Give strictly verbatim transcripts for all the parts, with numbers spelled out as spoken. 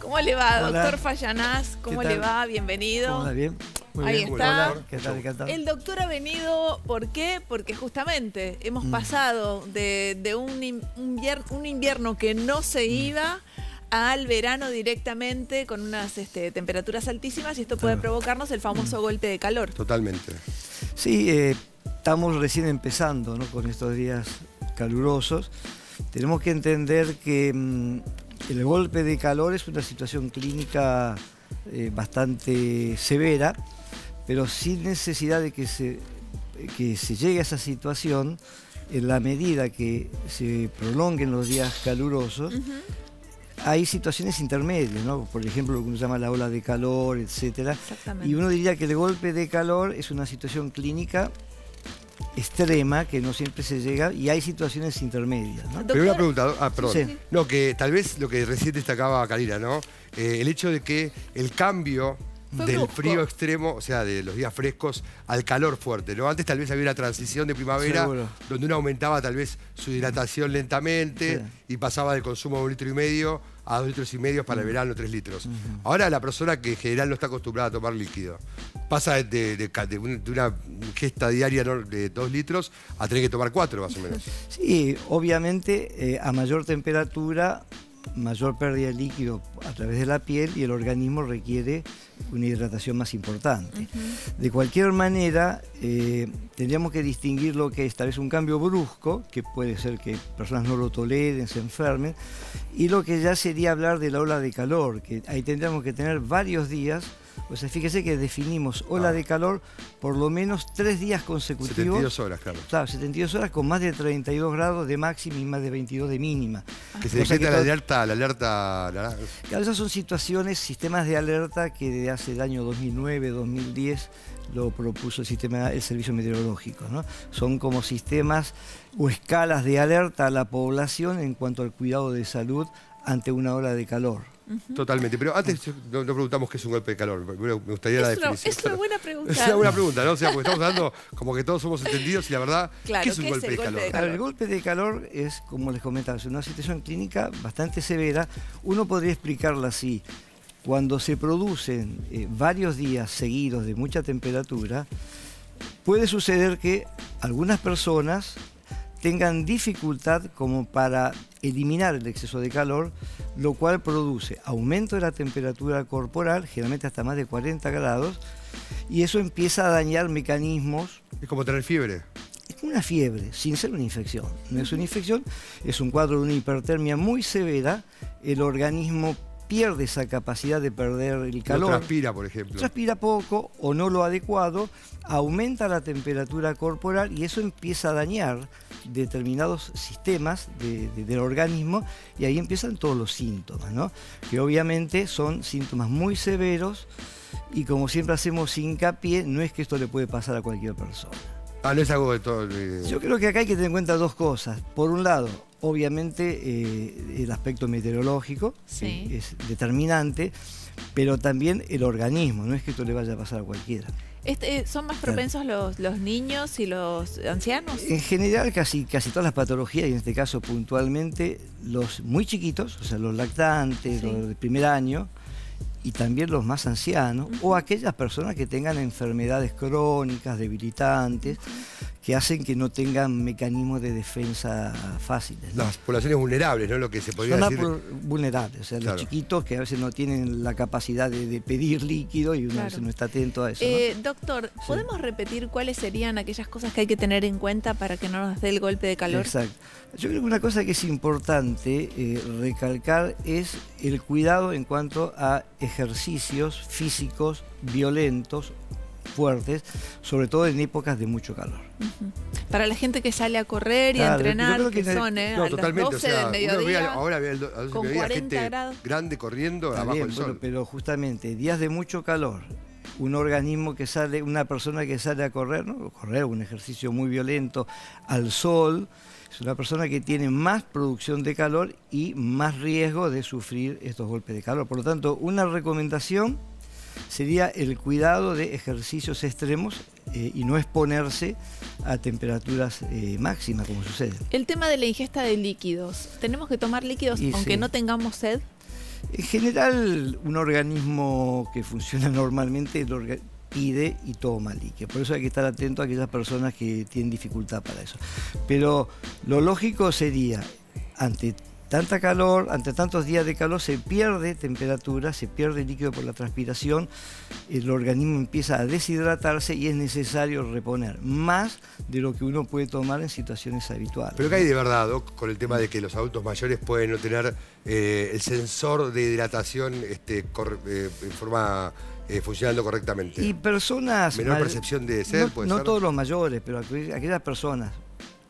¿Cómo le va, doctor Fayanas? ¿Cómo le va? Bienvenido. ¿Cómo bien? Muy Ahí bien. está. Hola. ¿Qué tal, qué tal? El doctor ha venido, ¿por qué? Porque justamente hemos mm. pasado de, de un, un invierno que no se iba al verano directamente con unas este, temperaturas altísimas, y esto puede provocarnos el famoso golpe de calor. Totalmente. Sí, eh, estamos recién empezando, ¿no?, con estos días calurosos. Tenemos que entender que mmm, el golpe de calor es una situación clínica eh, bastante severa, pero sin necesidad de que se, que se llegue a esa situación. En la medida que se prolonguen los días calurosos, uh-huh. hay situaciones intermedias, ¿no? Por ejemplo, lo que uno llama la ola de calor, etcétera. Y uno diría que el golpe de calor es una situación clínica extrema que no siempre se llega, y hay situaciones intermedias, ¿no? Pero una pregunta, ah, perdón. Sí. No, que tal vez lo que recién destacaba Karina, ¿no? Eh, el hecho de que el cambio del frío extremo, o sea, de los días frescos al calor fuerte, ¿no? Antes tal vez había una transición de primavera, Seguro. donde uno aumentaba tal vez su hidratación lentamente, sí. y pasaba del consumo de un litro y medio a dos litros y medio para el verano, tres litros. Uh-huh. Ahora la persona que en general no está acostumbrada a tomar líquido, pasa de, de, de, de una ingesta diaria de dos litros a tener que tomar cuatro, más o menos. Sí, obviamente eh, a mayor temperatura, mayor pérdida de líquido a través de la piel, y el organismo requiere una hidratación más importante. Uh-huh. De cualquier manera, eh, tendríamos que distinguir lo que es tal vez un cambio brusco, que puede ser que personas no lo toleren, se enfermen, y lo que ya sería hablar de la ola de calor, que ahí tendríamos que tener varios días. O sea, fíjese que definimos ola ah. de calor por lo menos tres días consecutivos. setenta y dos horas, claro. Claro, setenta y dos horas con más de treinta y dos grados de máxima y más de veintidós de mínima. Ah. Que se detecta la alerta, la alerta... La... Claro, esas son situaciones, sistemas de alerta que desde hace el año dos mil nueve, dos mil diez lo propuso el sistema, el servicio meteorológico, ¿no? Son como sistemas o escalas de alerta a la población en cuanto al cuidado de salud ante una ola de calor. Totalmente, pero antes no, no preguntamos qué es un golpe de calor. Me gustaría la definición. Es una buena pregunta. Es una buena pregunta, ¿no? O sea, porque estamos hablando como que todos somos entendidos, y la verdad, claro, ¿qué es un ¿qué golpe, es de, golpe calor? de calor? El golpe de calor es, como les comentaba, es una situación clínica bastante severa. Uno podría explicarla así: cuando se producen eh, varios días seguidos de mucha temperatura, puede suceder que algunas personas tengan dificultad como para eliminar el exceso de calor, lo cual produce aumento de la temperatura corporal, generalmente hasta más de cuarenta grados, y eso empieza a dañar mecanismos. Es como tener fiebre. Es una fiebre, sin ser una infección. No es una infección, es un cuadro de una hipertermia muy severa. El organismo pierde esa capacidad de perder el calor. No transpira, por ejemplo. Transpira poco o no lo adecuado, aumenta la temperatura corporal, y eso empieza a dañar determinados sistemas de, de, del organismo, y ahí empiezan todos los síntomas, ¿no? Que obviamente son síntomas muy severos, y como siempre hacemos hincapié, no es que esto le puede pasar a cualquier persona. Ah, no es algo de todo el... Yo creo que acá hay que tener en cuenta dos cosas. Por un lado, obviamente eh, el aspecto meteorológico, sí. es determinante, pero también el organismo, no es que esto le vaya a pasar a cualquiera. Este, ¿Son más propensos los, los niños y los ancianos? En general, casi, casi todas las patologías, y en este caso puntualmente, los muy chiquitos, o sea, los lactantes, sí. los de primer año, y también los más ancianos, uh-huh. o aquellas personas que tengan enfermedades crónicas, debilitantes, uh-huh. que hacen que no tengan mecanismos de defensa fáciles, ¿no? Las poblaciones vulnerables, ¿no? Lo que se podría Son decir... Son vulnerables, o sea, claro. los chiquitos que a veces no tienen la capacidad de, de pedir líquido, y uno claro. no está atento a eso, eh, ¿no? Doctor, ¿podemos sí. repetir cuáles serían aquellas cosas que hay que tener en cuenta para que no nos dé el golpe de calor? Exacto. Yo creo que una cosa que es importante eh, recalcar es el cuidado en cuanto a ejercicios físicos violentos, fuertes, sobre todo en épocas de mucho calor. Uh-huh. Para la gente que sale a correr y claro, a entrenar, que, que son eh, no, a las doce o sea, del mediodía, ve, ahora ve, a con mediodía, cuarenta grados. Grande corriendo Está abajo bien, del sol. Bueno, pero justamente, días de mucho calor, un organismo que sale, una persona que sale a correr, ¿no? correr un ejercicio muy violento al sol, es una persona que tiene más producción de calor y más riesgo de sufrir estos golpes de calor. Por lo tanto, una recomendación sería el cuidado de ejercicios extremos eh, y no exponerse a temperaturas eh, máximas, como sucede. El tema de la ingesta de líquidos. ¿Tenemos que tomar líquidos y aunque sí. no tengamos sed? En general, un organismo que funciona normalmente lo pide y toma líquido. Por eso hay que estar atento a aquellas personas que tienen dificultad para eso. Pero lo lógico sería, ante tanta calor, ante tantos días de calor, se pierde temperatura, se pierde líquido por la transpiración, el organismo empieza a deshidratarse y es necesario reponer más de lo que uno puede tomar en situaciones habituales. Pero que hay de verdad, Doc, con el tema de que los adultos mayores pueden no tener eh, el sensor de hidratación este, cor eh, en forma... Eh, funcionando correctamente. Y personas... Menor percepción de ser, no, puede no ser. No todos los mayores, pero aquellas personas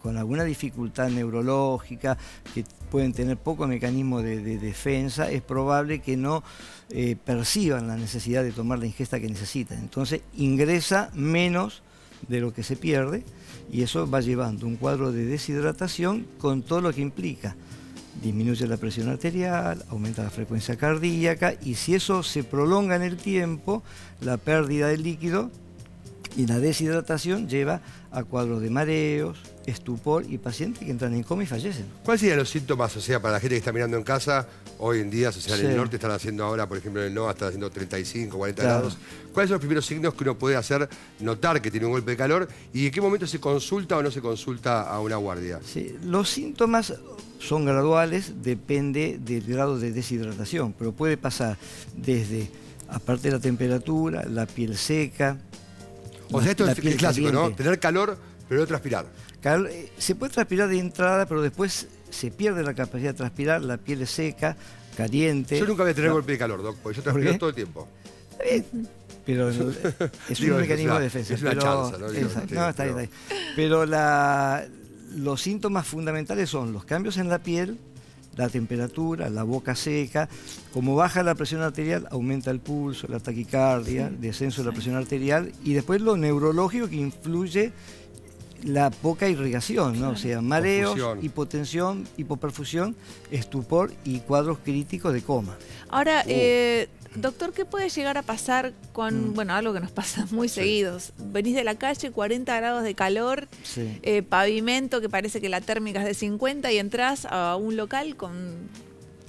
con alguna dificultad neurológica, que pueden tener poco mecanismo de, de defensa, es probable que no eh, perciban la necesidad de tomar la ingesta que necesitan. Entonces ingresa menos de lo que se pierde y eso va llevando un cuadro de deshidratación con todo lo que implica. Disminuye la presión arterial, aumenta la frecuencia cardíaca y si eso se prolonga en el tiempo, la pérdida de líquido y la deshidratación lleva a cuadros de mareos, estupor y pacientes que entran en coma y fallecen. ¿Cuáles serían los síntomas? O sea, para la gente que está mirando en casa, hoy en día, o sea, en sí. el norte están haciendo ahora, por ejemplo, en el NOA están haciendo treinta y cinco, cuarenta claro. grados. ¿Cuáles son los primeros signos que uno puede hacer notar que tiene un golpe de calor? ¿Y en qué momento se consulta o no se consulta a una guardia? Sí, los síntomas son graduales, depende del grado de deshidratación, pero puede pasar desde, aparte de la temperatura, la piel seca. O sea, esto es el clásico, ¿no? Tener calor, pero no transpirar. Calor, se puede transpirar de entrada, pero después se pierde la capacidad de transpirar, la piel es seca, caliente. Yo nunca voy a tener no. golpe de calor, Doc, porque yo transpiro ¿Por todo el tiempo. Eh, pero es un digo, mecanismo es una, de defensa. Es una pero, chanza, ¿no? Digo, exacto, no, está ahí, está ahí. Pero la... Los síntomas fundamentales son los cambios en la piel, la temperatura, la boca seca. Como baja la presión arterial, aumenta el pulso, la taquicardia, sí, descenso sí. de la presión arterial. Y después lo neurológico que influye la poca irrigación, ¿no? Claro. O sea, mareos, Confusión. hipotensión, hipoperfusión, estupor y cuadros críticos de coma. Ahora, uh. eh, doctor, ¿qué puede llegar a pasar con, mm. bueno, algo que nos pasa muy sí. seguidos? Venís de la calle, cuarenta grados de calor, sí. eh, pavimento que parece que la térmica es de cincuenta y entrás a un local con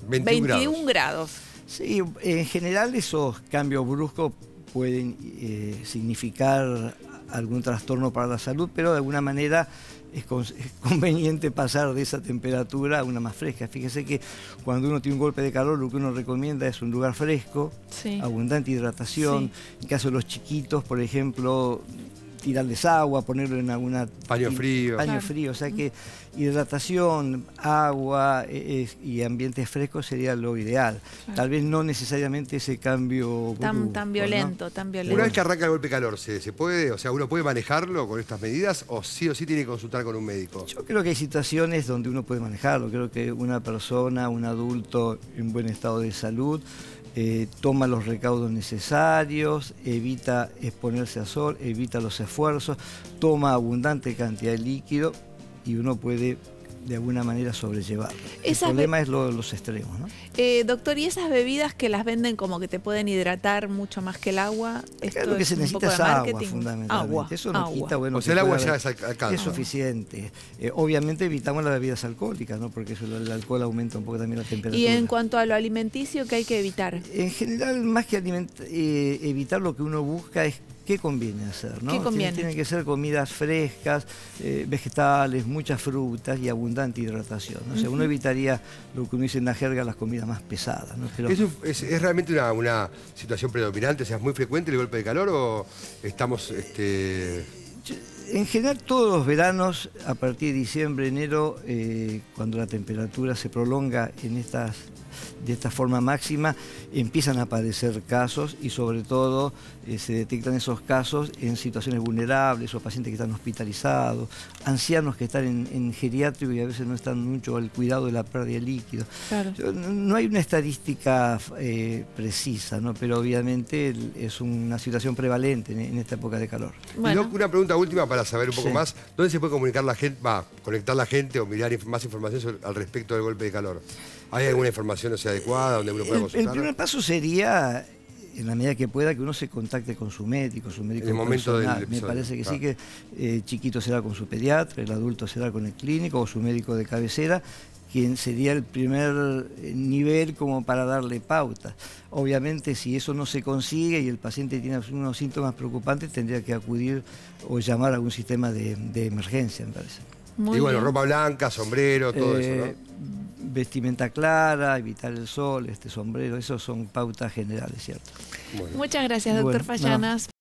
veintiún grados. Sí, en general esos cambios bruscos pueden eh, significar algún trastorno para la salud, pero de alguna manera es, con, es conveniente pasar de esa temperatura a una más fresca. Fíjese que cuando uno tiene un golpe de calor, lo que uno recomienda es un lugar fresco, sí. abundante hidratación. Sí. En caso de los chiquitos, por ejemplo, tirarles agua, ponerlo en alguna... Paño frío. Paño claro. frío, o sea que hidratación, agua eh, eh, y ambientes frescos sería lo ideal. Claro. Tal vez no necesariamente ese cambio... Tan, grupo, tan violento, ¿no? tan violento. Una vez que arranca el golpe de calor, ¿se, se puede, o sea, uno puede manejarlo con estas medidas o sí o sí tiene que consultar con un médico? Yo creo que hay situaciones donde uno puede manejarlo. Creo que una persona, un adulto en buen estado de salud... Eh, toma los recaudos necesarios, evita exponerse al sol, evita los esfuerzos, toma abundante cantidad de líquido y uno puede de alguna manera sobrellevar. El problema es lo, los extremos, ¿no? Eh, doctor, ¿y esas bebidas que las venden como que te pueden hidratar mucho más que el agua? Claro, lo que se necesita es agua, fundamentalmente. Agua, Eso no agua. quita, bueno... O sea, el agua ya es alcanza. Es suficiente. Eh, obviamente evitamos las bebidas alcohólicas, ¿no? Porque eso, el alcohol aumenta un poco también la temperatura. ¿Y en cuanto a lo alimenticio, qué hay que evitar? En general, más que eh, evitar, lo que uno busca es qué conviene hacer, ¿no? ¿Qué conviene? Tienen que ser comidas frescas, eh, vegetales, muchas frutas y abundante hidratación, ¿no? O sea, uno evitaría lo que uno dice en la jerga, las comidas más pesadas, ¿no? Pero... ¿Eso es, es realmente una, una situación predominante? O sea, ¿es muy frecuente el golpe de calor o estamos...? Este... En general, todos los veranos, a partir de diciembre, enero, eh, cuando la temperatura se prolonga en estas... de esta forma máxima, empiezan a aparecer casos y sobre todo eh, se detectan esos casos en situaciones vulnerables o pacientes que están hospitalizados, ancianos que están en, en geriátrico y a veces no están mucho al cuidado de la pérdida de líquido. Claro. No hay una estadística eh, precisa, ¿no? Pero obviamente es una situación prevalente en, en esta época de calor. Bueno. Y Doc, una pregunta última para saber un poco sí. más. ¿Dónde se puede comunicar la gente, va, conectar la gente o mirar más información sobre, al respecto del golpe de calor? ¿Hay alguna información o sea, adecuada donde uno pueda consultar? El primer paso sería, en la medida que pueda, que uno se contacte con su médico, su médico personal. En el momento del episodio. Me parece que claro. sí, que eh, chiquito será con su pediatra, el adulto será con el clínico o su médico de cabecera, quien sería el primer nivel como para darle pautas. Obviamente, si eso no se consigue y el paciente tiene unos síntomas preocupantes, tendría que acudir o llamar a algún sistema de, de emergencia, me parece. Muy y bueno, bien. Ropa blanca, sombrero, todo eh, eso, ¿no? Vestimenta clara, evitar el sol, este sombrero, esas son pautas generales, ¿cierto? Bueno. Muchas gracias, doctor bueno, Fayanas. No.